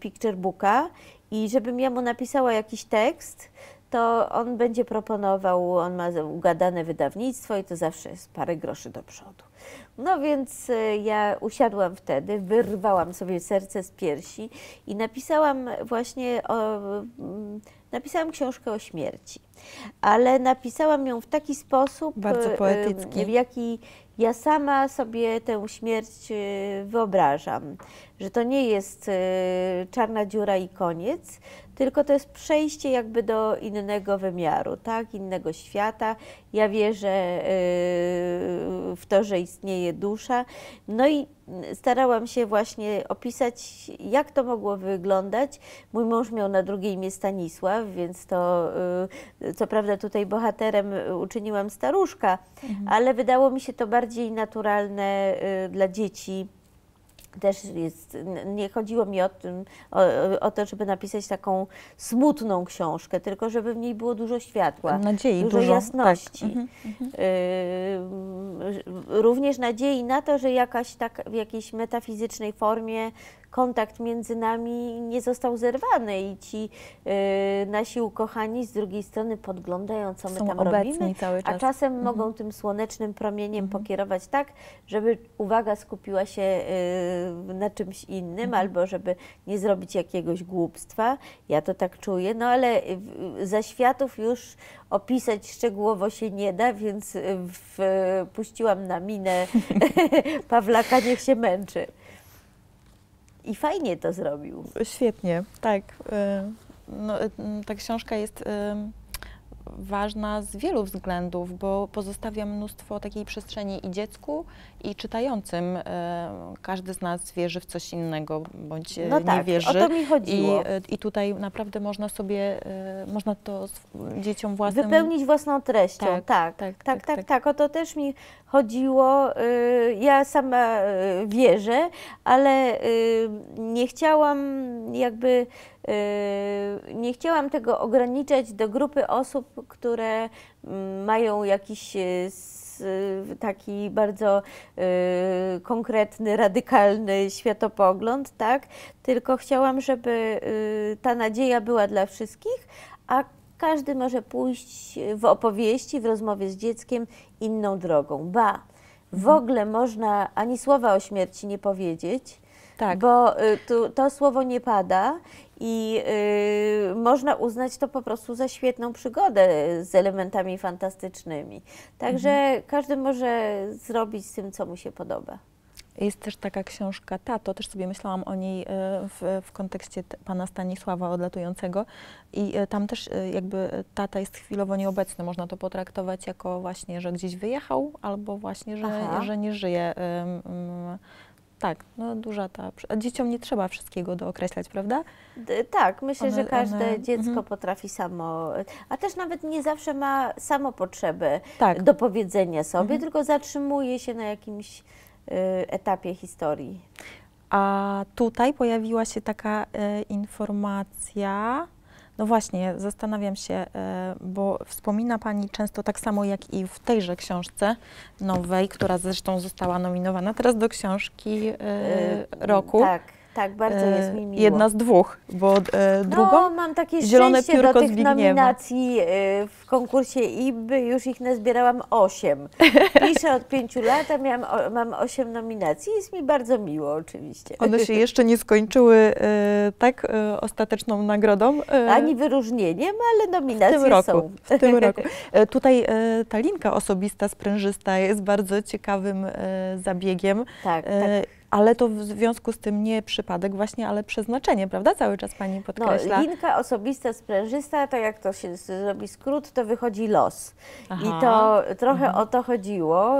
picture booka i żebym ja mu napisała jakiś tekst, to on będzie proponował, on ma ugadane wydawnictwo i to zawsze jest parę groszy do przodu. No więc ja usiadłam wtedy, wyrwałam sobie serce z piersi i napisałam właśnie o, napisałam książkę o śmierci, ale napisałam ją w taki sposób, bardzo poetycki, w jaki ja sama sobie tę śmierć wyobrażam, że to nie jest czarna dziura i koniec, tylko to jest przejście jakby do innego wymiaru, tak, innego świata. Ja wierzę w to, że istnieje dusza. No i starałam się właśnie opisać, jak to mogło wyglądać. Mój mąż miał na drugiej imię Stanisław, więc to, co prawda tutaj bohaterem uczyniłam staruszka, mhm. ale wydało mi się to bardziej naturalne dla dzieci. Też jest, nie chodziło mi o, tym, o, o to, żeby napisać taką smutną książkę, tylko żeby w niej było dużo światła, nadziei, dużo, dużo jasności. Tak. Mhm, y, również nadziei na to, że jakaś tak, w jakiejś metafizycznej formie kontakt między nami nie został zerwany i ci y, nasi ukochani z drugiej strony podglądają, co my są tam robimy, cały czas. A czasem mhm. mogą tym słonecznym promieniem mhm. pokierować tak, żeby uwaga skupiła się y, na czymś innym, mhm. albo żeby nie zrobić jakiegoś głupstwa. Ja to tak czuję, no ale zaświatów już opisać szczegółowo się nie da, więc wpuściłam na minę Pawlaka, niech się męczy. I fajnie to zrobił. Świetnie, tak. No, ta książka jest ważna z wielu względów, bo pozostawia mnóstwo takiej przestrzeni i dziecku, i czytającym. Każdy z nas wierzy w coś innego, bądź no nie tak, wierzy. O to mi chodziło. I, I tutaj naprawdę można sobie, można to dzieciom własnym... Wypełnić własną treścią, tak. Tak, tak, tak, tak. tak, tak. tak. O to też mi chodziło. Ja sama wierzę, ale nie chciałam jakby... Nie chciałam tego ograniczać do grupy osób, które mają jakiś taki bardzo konkretny, radykalny światopogląd, tak? Tylko chciałam, żeby ta nadzieja była dla wszystkich, a każdy może pójść w opowieści, w rozmowie z dzieckiem inną drogą. Ba, w ogóle można ani słowa o śmierci nie powiedzieć, tak. bo to, to słowo nie pada. I y, można uznać to po prostu za świetną przygodę z elementami fantastycznymi. Także mhm. każdy może zrobić z tym, co mu się podoba. Jest też taka książka Tato, też sobie myślałam o niej w, w kontekście pana Stanisława Odlatującego i tam też jakby tata jest chwilowo nieobecny, można to potraktować jako właśnie, że gdzieś wyjechał albo właśnie, że, że nie żyje. Um, Tak, no duża ta... Dzieciom nie trzeba wszystkiego dookreślać, prawda? D tak, myślę, one, że każde one... dziecko mhm. potrafi samo... A też nawet nie zawsze ma samo potrzebę tak. do powiedzenia sobie, mhm. tylko zatrzymuje się na jakimś y, etapie historii. A tutaj pojawiła się taka y, informacja... No właśnie, zastanawiam się, bo wspomina Pani często tak samo jak i w tejże książce nowej, która zresztą została nominowana teraz do książki roku. Tak, tak, bardzo jest mi miło. Jedna z dwóch, bo drugą no, mam takie Zielone Piórko do tych Zbigniewa. Nominacji w konkursie I B Y, już ich nazbierałam osiem. Piszę od pięciu lat, a miałam, mam osiem nominacji. Jest mi bardzo miło oczywiście. One się jeszcze nie skończyły tak ostateczną nagrodą. Ani wyróżnieniem, ale nominacje w tym roku, są. W tym roku. Tutaj ta linka osobista, sprężysta jest bardzo ciekawym zabiegiem. Tak, tak. Ale to w związku z tym nie przypadek właśnie, ale przeznaczenie, prawda? Cały czas Pani podkreśla. No, linka osobista, sprężysta, to jak to się zrobi skrót, to wychodzi los. Aha. I to trochę mhm. o to chodziło.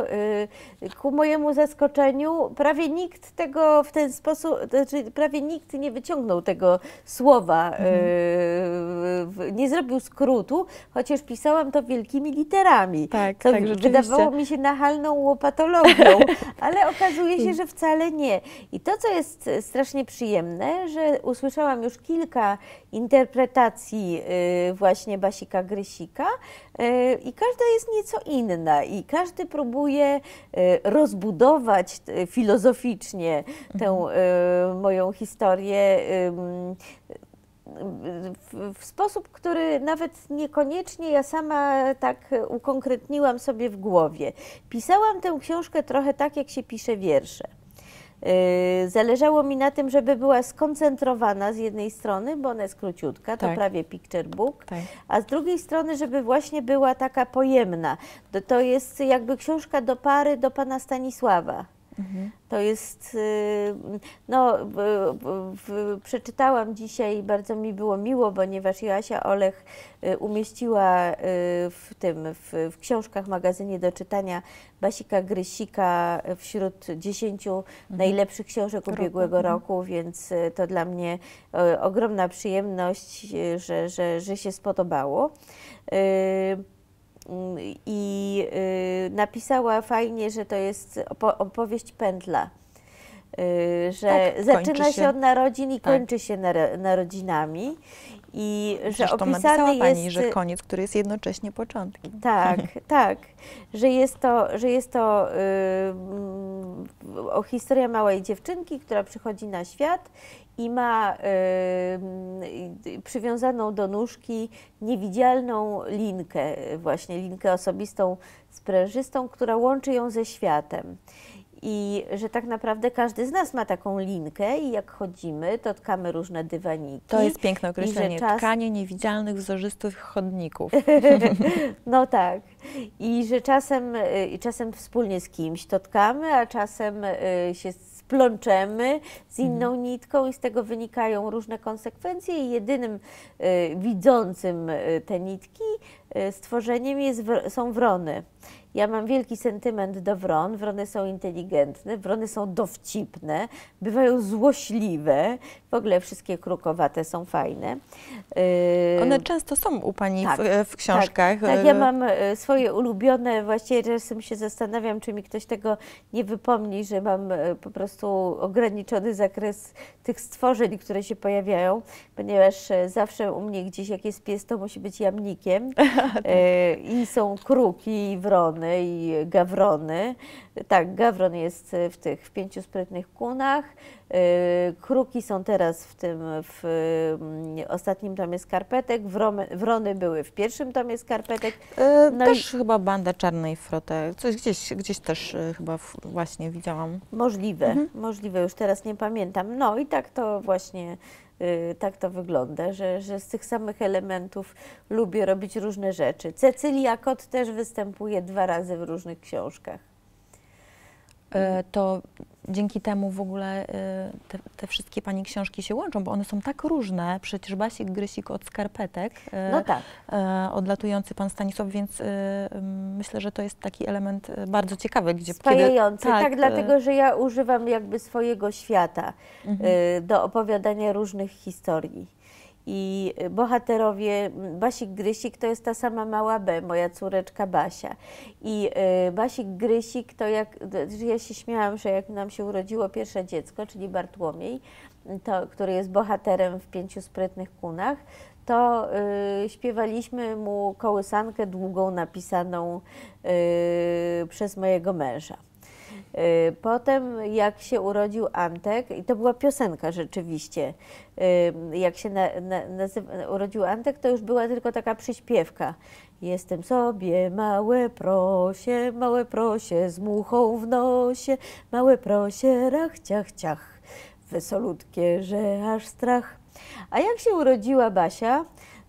Ku mojemu zaskoczeniu prawie nikt tego w ten sposób, znaczy prawie nikt nie wyciągnął tego słowa, mhm. nie zrobił skrótu, chociaż pisałam to wielkimi literami. Tak, to tak, wydawało mi się nachalną łopatologią, ale okazuje się, że wcale nie. Nie. I to, co jest strasznie przyjemne, że usłyszałam już kilka interpretacji właśnie Basika Grysika i każda jest nieco inna i każdy próbuje rozbudować filozoficznie tę moją historię. w, w sposób, który nawet niekoniecznie ja sama tak ukonkretniłam sobie w głowie. Pisałam tę książkę trochę tak, jak się pisze wiersze. Zależało mi na tym, żeby była skoncentrowana z jednej strony, bo ona jest króciutka, to tak. prawie picture book, tak. a z drugiej strony, żeby właśnie była taka pojemna. To, to jest jakby książka do pary do pana Stanisława. Mhm. To jest, no, przeczytałam dzisiaj, bardzo mi było miło, ponieważ Joasia Olech umieściła w tym, w, w książkach, magazynie do czytania Basika Grysika wśród dziesięciu najlepszych książek mhm. ubiegłego roku, więc to dla mnie ogromna przyjemność, że, że, że się spodobało. I y, napisała fajnie, że to jest opo opowieść pętla, y, że tak, zaczyna się od narodzin i tak. kończy się naro narodzinami. I że zresztą opisane jest pani, że koniec, który jest jednocześnie początkiem. Tak, tak, że jest to, że jest to yy, o historia małej dziewczynki, która przychodzi na świat i ma yy, przywiązaną do nóżki niewidzialną linkę, właśnie linkę osobistą, sprężystą, która łączy ją ze światem. I że tak naprawdę każdy z nas ma taką linkę i jak chodzimy, to tkamy różne dywaniki. To jest piękne określenie, czas... tkanie niewidzialnych, wzorzystych chodników. No tak. I że czasem, czasem wspólnie z kimś to tkamy, a czasem się splączemy z inną mhm. nitką i z tego wynikają różne konsekwencje i jedynym widzącym te nitki stworzeniem jest, są wrony. Ja mam wielki sentyment do wron, wrony są inteligentne, wrony są dowcipne, bywają złośliwe, w ogóle wszystkie krukowate są fajne. One często są u pani tak, w, w książkach. Tak, tak, ja mam swoje ulubione, właściwie czasem się zastanawiam, czy mi ktoś tego nie wypomni, że mam po prostu ograniczony zakres tych stworzeń, które się pojawiają, ponieważ zawsze u mnie gdzieś jak jest pies, to musi być jamnikiem i są kruki i wrony. I gawrony. Tak, gawron jest w tych w Pięciu sprytnych kunach. Kruki są teraz w tym w ostatnim tomie skarpetek. Wrony, wrony były w pierwszym tomie skarpetek. No też i... chyba banda czarnej frote. Coś gdzieś, gdzieś też chyba właśnie widziałam. Możliwe, mhm. możliwe, już teraz nie pamiętam. No i tak to właśnie. Tak to wygląda, że, że z tych samych elementów lubię robić różne rzeczy. Cecylia Kot też występuje dwa razy w różnych książkach. To dzięki temu w ogóle te, te wszystkie pani książki się łączą, bo one są tak różne. Przecież Basik Grysik od skarpetek, no tak. odlatujący pan Stanisław, więc myślę, że to jest taki element bardzo ciekawy. Gdzie spajający, kiedy, tak, tak, dlatego że ja używam jakby swojego świata mhm. do opowiadania różnych historii. I bohaterowie, Basik Grysik to jest ta sama mała B, moja córeczka Basia. I y, Basik Grysik to jak, ja się śmiałam, że jak nam się urodziło pierwsze dziecko, czyli Bartłomiej, to, który jest bohaterem w Pięciu sprytnych kunach, to y, śpiewaliśmy mu kołysankę długą napisaną y, przez mojego męża. Potem jak się urodził Antek, i to była piosenka rzeczywiście, jak się na, na, nazywa, urodził Antek, to już była tylko taka przyśpiewka. Jestem sobie małe prosie, małe prosie z muchą w nosie, małe prosie rach ciach ciach, wesolutkie, że aż strach. A jak się urodziła Basia,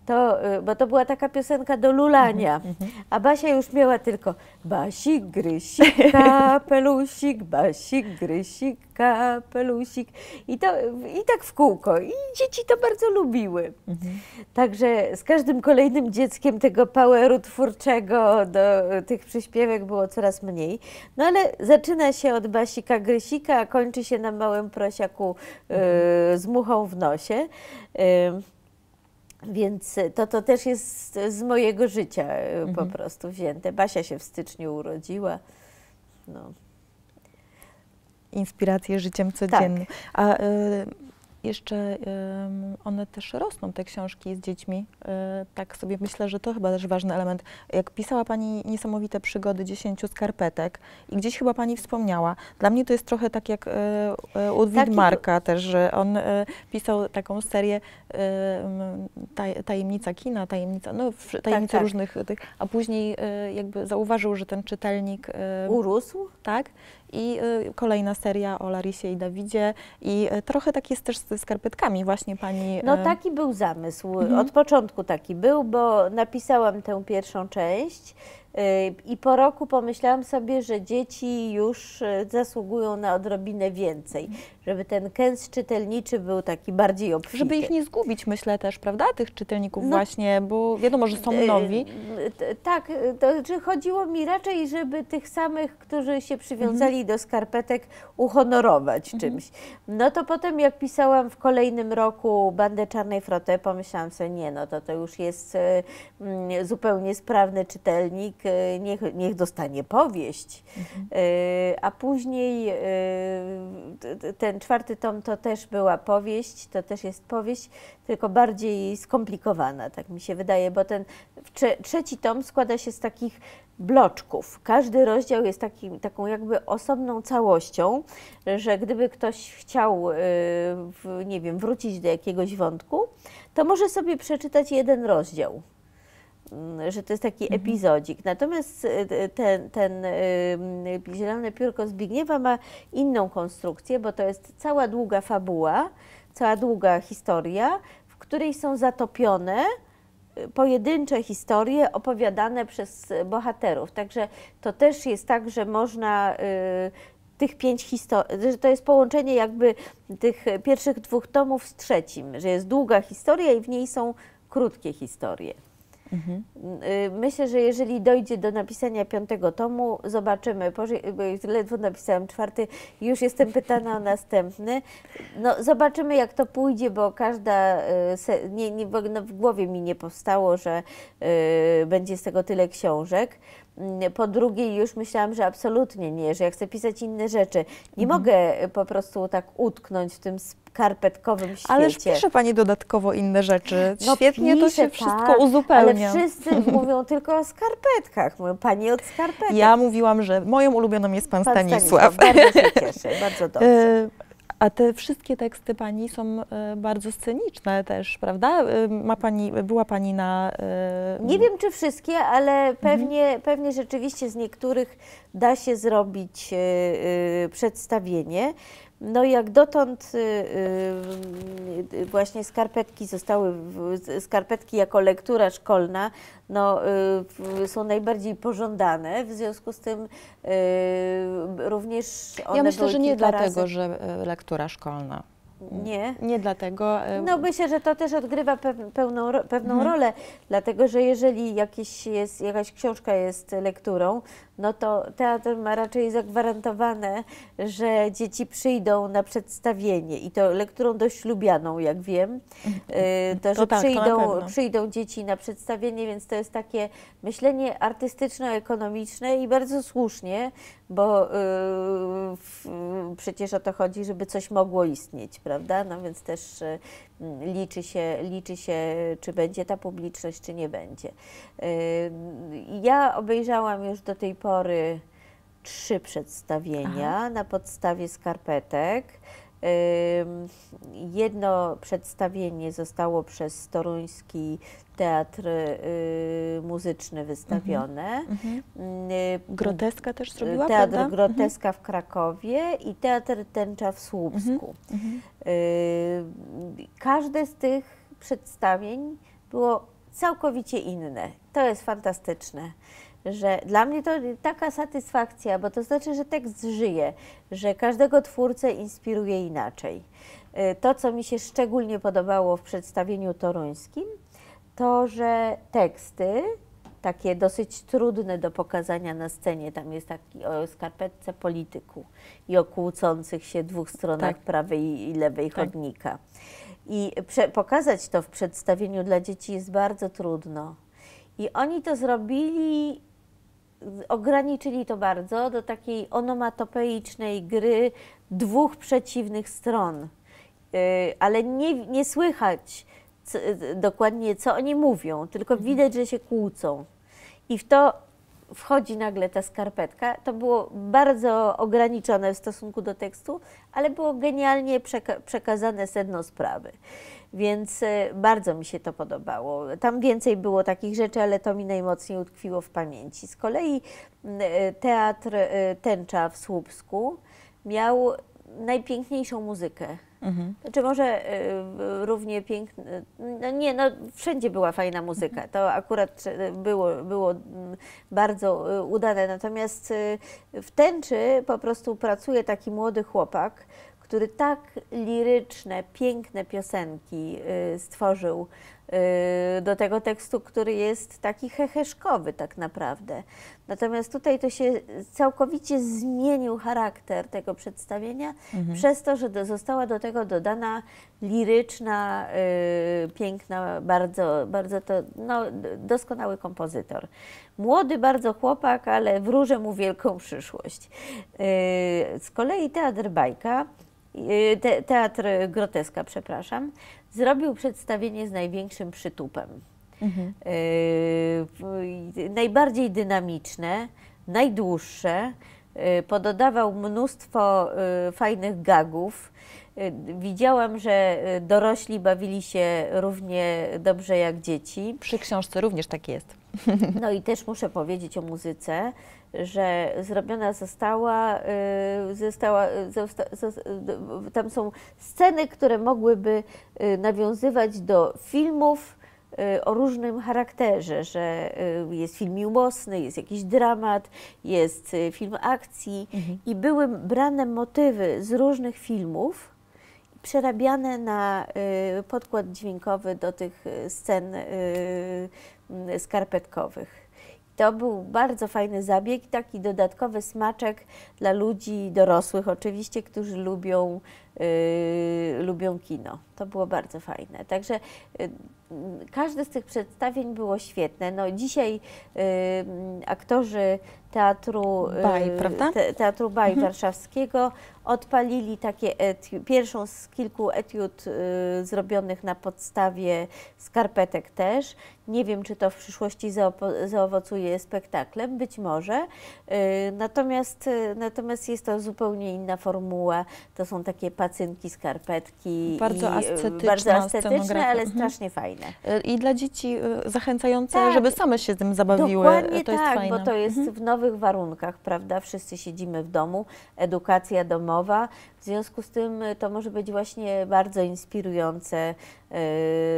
to, bo to była taka piosenka do lulania, a Basia już miała tylko Basik, Grysik, kapelusik, Basik, Grysik, kapelusik i, to, i tak w kółko i dzieci to bardzo lubiły. Mhm. Także z każdym kolejnym dzieckiem tego poweru twórczego do tych przyśpiewek było coraz mniej. No ale zaczyna się od Basika Grysika, a kończy się na małym prosiaku mhm. y, z muchą w nosie. Y, Więc to, to też jest z mojego życia mhm. po prostu wzięte. Basia się w styczniu urodziła. No. Inspiracje życiem codziennym. Tak. A y, jeszcze one też rosną, te książki z dziećmi. Tak sobie myślę, że to chyba też ważny element. Jak pisała Pani Niesamowite przygody dziesięciu skarpetek i gdzieś chyba Pani wspomniała, dla mnie to jest trochę tak jak u Widmarka też, że on pisał taką serię Tajemnica kina, tajemnica, no, tajemnica tak, różnych tak. tych, a później jakby zauważył, że ten czytelnik urósł, tak? I kolejna seria o Larysie i Dawidzie i trochę tak jest też ze skarpetkami właśnie Pani. No taki był zamysł, mhm. od początku taki był, bo napisałam tę pierwszą część i po roku pomyślałam sobie, że dzieci już zasługują na odrobinę więcej, żeby ten kęs czytelniczy był taki bardziej obfity. Żeby ich nie zgubić, myślę też, prawda, tych czytelników no, właśnie, bo wiadomo, że są nowi. Tak, to czy chodziło mi raczej, żeby tych samych, którzy się przywiązali mhm. do skarpetek, uhonorować mhm. czymś. No to potem jak pisałam w kolejnym roku Bandę Czarnej Frotę, pomyślałam sobie, nie no, to to już jest mm, zupełnie sprawny czytelnik, Niech, niech dostanie powieść, mhm. a później ten czwarty tom to też była powieść, to też jest powieść, tylko bardziej skomplikowana, tak mi się wydaje, bo ten trzeci tom składa się z takich bloczków. Każdy rozdział jest takim, taką jakby osobną całością, że gdyby ktoś chciał, nie wiem, wrócić do jakiegoś wątku, to może sobie przeczytać jeden rozdział. Że to jest taki mhm. epizodzik. Natomiast ten, ten y, Zielone piórko Zbigniewa ma inną konstrukcję, bo to jest cała długa fabuła, cała długa historia, w której są zatopione pojedyncze historie opowiadane przez bohaterów. Także to też jest tak, że można y, tych pięć historii, że to jest połączenie jakby tych pierwszych dwóch tomów z trzecim, że jest długa historia i w niej są krótkie historie. Mhm. Myślę, że jeżeli dojdzie do napisania piątego tomu, zobaczymy, ledwo napisałam czwarty, już jestem pytana o następny. No, zobaczymy jak to pójdzie, bo każda, nie, nie, no w głowie mi nie powstało, że y, będzie z tego tyle książek. Po drugiej już myślałam, że absolutnie nie, że ja chcę pisać inne rzeczy. Nie mhm. mogę po prostu tak utknąć w tym skarpetkowym świecie. Ależ pisze Pani dodatkowo inne rzeczy. No, świetnie pisze, to się wszystko tak, uzupełnia. Ale wszyscy mówią tylko o skarpetkach. Mówią, Pani od skarpetek. Ja mówiłam, że moją ulubioną jest Pan, pan Stanisław. Stanisław. Bardzo się cieszę, bardzo dobrze. A te wszystkie teksty Pani są bardzo sceniczne też, prawda? Ma pani, była Pani na... Nie wiem, czy wszystkie, ale pewnie, mhm. pewnie rzeczywiście z niektórych da się zrobić przedstawienie. No jak dotąd yy, właśnie skarpetki zostały, skarpetki jako lektura szkolna no, yy, są najbardziej pożądane, w związku z tym yy, również one Ja myślę, że nie dlatego, razy... że lektura szkolna. Nie. Nie dlatego. No myślę, że to też odgrywa pewną, pewną mhm. rolę, dlatego że jeżeli jakieś jest, jakaś książka jest lekturą, no to teatr ma raczej zagwarantowane, że dzieci przyjdą na przedstawienie i to lekturą dość lubianą, jak wiem, to, że to tak, przyjdą, to przyjdą dzieci na przedstawienie, więc to jest takie myślenie artystyczno-ekonomiczne i bardzo słusznie, bo yy, f, przecież o to chodzi, żeby coś mogło istnieć, prawda? No więc też yy, liczy się, liczy się, czy będzie ta publiczność, czy nie będzie. Yy, ja obejrzałam już do tej pory trzy przedstawienia Aha. na podstawie skarpetek. Yy, jedno przedstawienie zostało przez Toruński Teatr y, Muzyczny wystawione. Mm-hmm. Groteska też zrobiła, Teatr prawda? Groteska mm-hmm. w Krakowie i Teatr Tęcza w Słupsku. Mm-hmm. y, każde z tych przedstawień było całkowicie inne. To jest fantastyczne. Że dla mnie to taka satysfakcja, bo to znaczy, że tekst żyje, że każdego twórcę inspiruje inaczej. Y, to, co mi się szczególnie podobało w przedstawieniu toruńskim, to, że teksty, takie dosyć trudne do pokazania na scenie, tam jest taki o skarpetce polityku i o kłócących się dwóch stronach tak. prawej i lewej tak. chodnika. I pokazać to w przedstawieniu dla dzieci jest bardzo trudno. I oni to zrobili, ograniczyli to bardzo do takiej onomatopeicznej gry dwóch przeciwnych stron. ale nie, nie słychać co, dokładnie, co oni mówią, tylko widać, że się kłócą. I w to wchodzi nagle ta skarpetka. To było bardzo ograniczone w stosunku do tekstu, ale było genialnie przeka przekazane sedno sprawy. Więc bardzo mi się to podobało. Tam więcej było takich rzeczy, ale to mi najmocniej utkwiło w pamięci. Z kolei Teatr Tęcza w Słupsku miał najpiękniejszą muzykę. Mhm. Znaczy może y, równie piękna, no nie, no wszędzie była fajna muzyka, to akurat było, było bardzo udane, natomiast w Tęczy po prostu pracuje taki młody chłopak, który tak liryczne, piękne piosenki y, stworzył y, do tego tekstu, który jest taki heheszkowy tak naprawdę. Natomiast tutaj to się całkowicie zmienił charakter tego przedstawienia, mhm. przez to, że do, została do tego dodana liryczna, y, piękna, bardzo, bardzo to, no, doskonały kompozytor. Młody bardzo chłopak, ale wróżę mu wielką przyszłość. Y, z kolei Teatr Bajka, Te, teatr Groteska, przepraszam, zrobił przedstawienie z największym przytupem. Mhm. Yy, najbardziej dynamiczne, najdłuższe, yy, pododawał mnóstwo yy, fajnych gagów. Yy, widziałam, że dorośli bawili się równie dobrze jak dzieci. Przy książce również tak jest. No i też muszę powiedzieć o muzyce, że zrobiona została, została, zosta, zosta, tam są sceny, które mogłyby nawiązywać do filmów o różnym charakterze, że jest film miłosny, jest jakiś dramat, jest film akcji, mhm. i były brane motywy z różnych filmów, przerabiane na y, podkład dźwiękowy do tych scen y, skarpetkowych. To był bardzo fajny zabieg, taki dodatkowy smaczek dla ludzi dorosłych oczywiście, którzy lubią, y, lubią kino. To było bardzo fajne. Także y, każde z tych przedstawień było świetne. No, dzisiaj y, aktorzy Teatru Baj, prawda? Te, Teatru Baj, mhm. warszawskiego odpalili takie etiud, pierwszą z kilku etiud y, zrobionych na podstawie skarpetek też. Nie wiem, czy to w przyszłości zaowocuje spektaklem, być może. Y, natomiast, y, natomiast jest to zupełnie inna formuła. To są takie pacynki, skarpetki. Bardzo i, ascetyczne, bardzo ascetyczne, ale strasznie mhm. fajne. I dla dzieci zachęcające, tak, żeby same się tym zabawiły. Dokładnie to jest tak, fajne. Bo to jest mhm. w nowych warunkach, prawda? Wszyscy siedzimy w domu, edukacja domowa. W związku z tym to może być właśnie bardzo inspirujące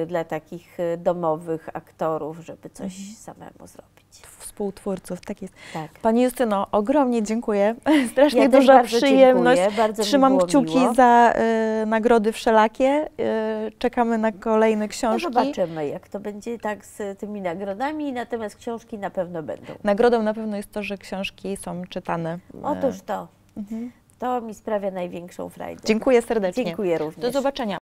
y, dla takich domowych aktorów, żeby coś mhm. samemu zrobić. Współtwórców, tak jest. Tak. Pani Justyno, ogromnie dziękuję. Strasznie ja duża przyjemność. Trzymam kciuki miło. za y, nagrody wszelakie. Y, czekamy na kolejne książki. No zobaczymy, jak to będzie tak z tymi nagrodami, natomiast książki na pewno będą. Nagrodą na pewno jest to, że książki są czytane. Otóż to. Mhm. To mi sprawia największą frajdę. Dziękuję serdecznie. Dziękuję również. Do zobaczenia.